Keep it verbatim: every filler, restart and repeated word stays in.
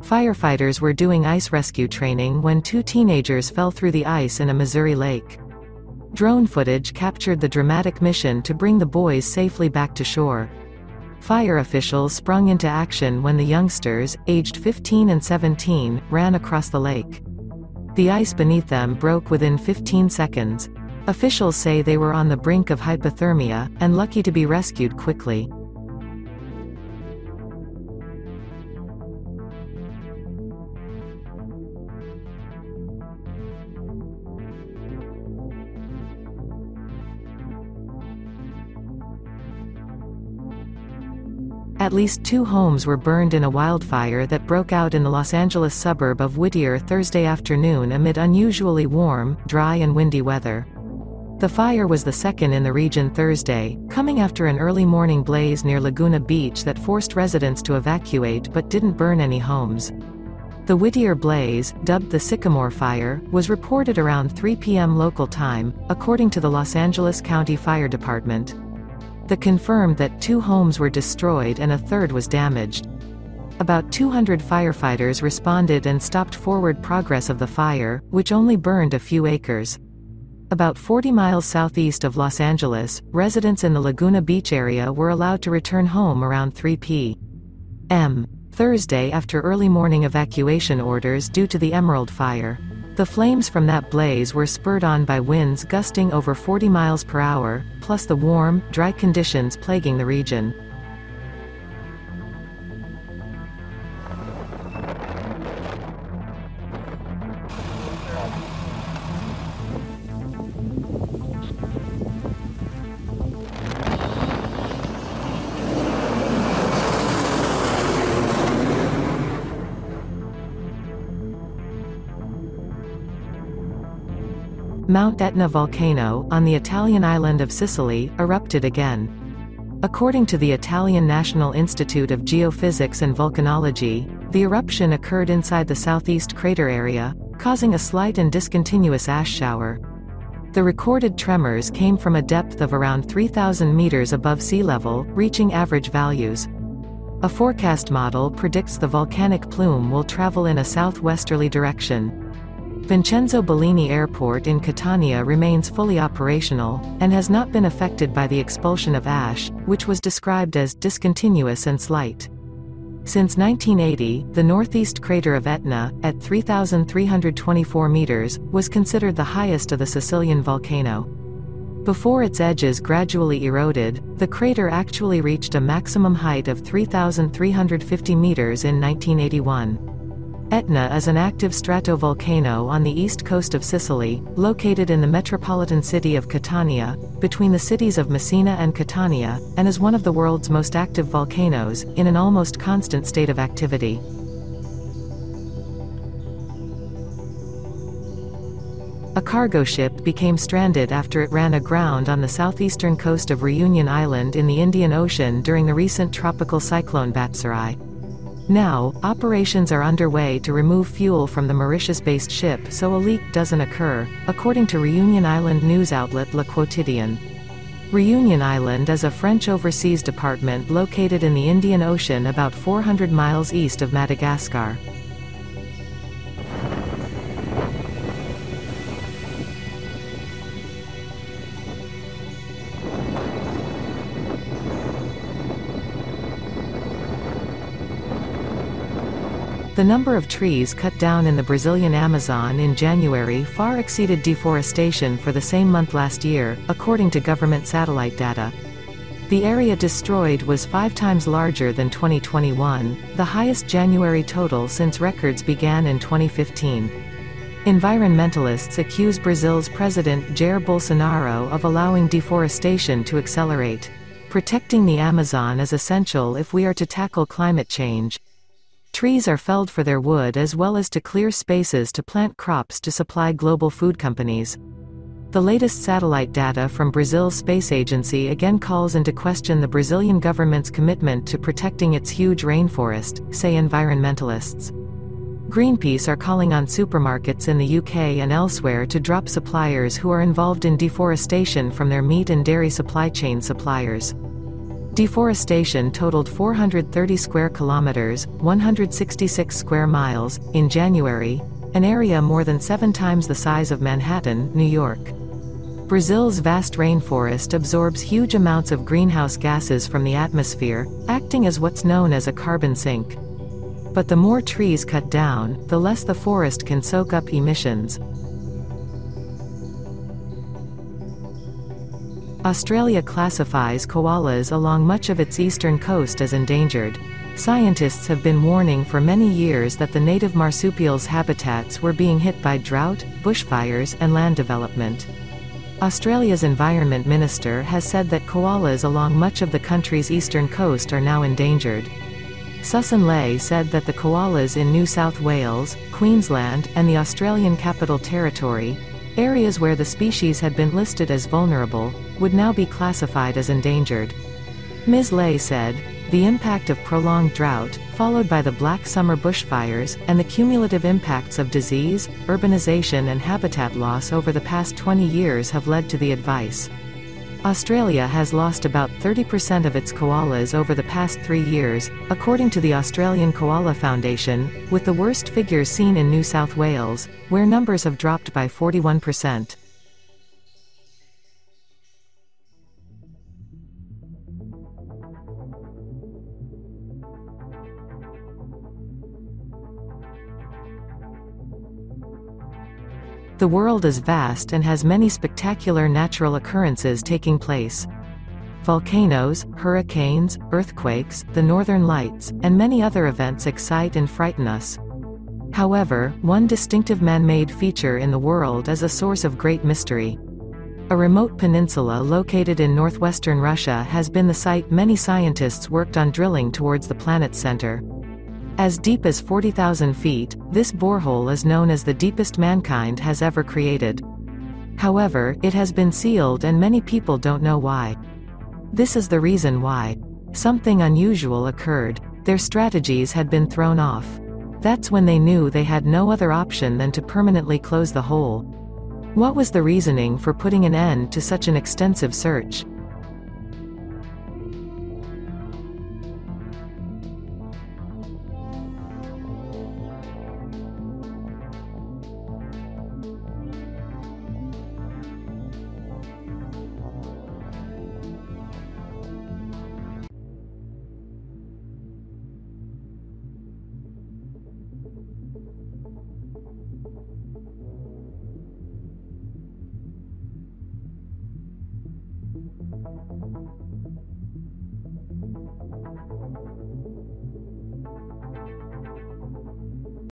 Firefighters were doing ice rescue training when two teenagers fell through the ice in a Missouri lake. Drone footage captured the dramatic mission to bring the boys safely back to shore. Fire officials sprung into action when the youngsters, aged fifteen and seventeen, ran across the lake. The ice beneath them broke within fifteen seconds. Officials say they were on the brink of hypothermia, and lucky to be rescued quickly. At least two homes were burned in a wildfire that broke out in the Los Angeles suburb of Whittier Thursday afternoon amid unusually warm, dry and windy weather. The fire was the second in the region Thursday, coming after an early morning blaze near Laguna Beach that forced residents to evacuate but didn't burn any homes. The Whittier blaze, dubbed the Sycamore Fire, was reported around three p m local time, according to the Los Angeles County Fire Department. They confirmed that two homes were destroyed and a third was damaged. About two hundred firefighters responded and stopped forward progress of the fire, which only burned a few acres. About forty miles southeast of Los Angeles, residents in the Laguna Beach area were allowed to return home around three p m Thursday after early morning evacuation orders due to the Emerald Fire. The flames from that blaze were spurred on by winds gusting over forty miles per hour, plus the warm, dry conditions plaguing the region. Mount Etna volcano, on the Italian island of Sicily, erupted again. According to the Italian National Institute of Geophysics and Volcanology, the eruption occurred inside the southeast crater area, causing a slight and discontinuous ash shower. The recorded tremors came from a depth of around three thousand meters above sea level, reaching average values. A forecast model predicts the volcanic plume will travel in a southwesterly direction. Vincenzo Bellini Airport in Catania remains fully operational, and has not been affected by the expulsion of ash, which was described as discontinuous and slight. Since nineteen eighty, the northeast crater of Etna, at three thousand three hundred twenty-four meters, was considered the highest of the Sicilian volcano. Before its edges gradually eroded, the crater actually reached a maximum height of three thousand three hundred fifty meters in nineteen eighty-one. Etna is an active stratovolcano on the east coast of Sicily, located in the metropolitan city of Catania, between the cities of Messina and Catania, and is one of the world's most active volcanoes, in an almost constant state of activity. A cargo ship became stranded after it ran aground on the southeastern coast of Reunion Island in the Indian Ocean during the recent Tropical Cyclone Batsirai. Now, operations are underway to remove fuel from the Mauritius-based ship so a leak doesn't occur, according to Reunion Island news outlet La Quotidien. Reunion Island is a French overseas department located in the Indian Ocean about four hundred miles east of Madagascar. The number of trees cut down in the Brazilian Amazon in January far exceeded deforestation for the same month last year, according to government satellite data. The area destroyed was five times larger than twenty twenty-one, the highest January total since records began in twenty fifteen. Environmentalists accuse Brazil's President Jair Bolsonaro of allowing deforestation to accelerate. Protecting the Amazon is essential if we are to tackle climate change. Trees are felled for their wood as well as to clear spaces to plant crops to supply global food companies. The latest satellite data from Brazil's space agency again calls into question the Brazilian government's commitment to protecting its huge rainforest, say environmentalists. Greenpeace are calling on supermarkets in the U K and elsewhere to drop suppliers who are involved in deforestation from their meat and dairy supply chain suppliers. Deforestation totaled four hundred thirty square kilometers, one hundred sixty-six square miles, in January, an area more than seven times the size of Manhattan, New York. Brazil's vast rainforest absorbs huge amounts of greenhouse gases from the atmosphere, acting as what's known as a carbon sink. But the more trees cut down, the less the forest can soak up emissions. Australia classifies koalas along much of its eastern coast as endangered. Scientists have been warning for many years that the native marsupials' habitats were being hit by drought, bushfires, and land development. Australia's Environment Minister has said that koalas along much of the country's eastern coast are now endangered. Sussan Lay said that the koalas in New South Wales, Queensland, and the Australian Capital Territory, areas where the species had been listed as vulnerable, would now be classified as endangered. Miz Lay said, "The impact of prolonged drought, followed by the Black Summer bushfires, and the cumulative impacts of disease, urbanization and habitat loss over the past twenty years have led to the advice. Australia has lost about thirty percent of its koalas over the past three years, according to the Australian Koala Foundation, with the worst figures seen in New South Wales, where numbers have dropped by forty-one percent. The world is vast and has many spectacular natural occurrences taking place. Volcanoes, hurricanes, earthquakes, the northern lights, and many other events excite and frighten us. However, one distinctive man-made feature in the world is a source of great mystery. A remote peninsula located in northwestern Russia has been the site many scientists worked on drilling towards the planet's center. As deep as forty thousand feet, this borehole is known as the deepest mankind has ever created. However, it has been sealed and many people don't know why. This is the reason why. Something unusual occurred. Their strategies had been thrown off. That's when they knew they had no other option than to permanently close the hole. What was the reasoning for putting an end to such an extensive search?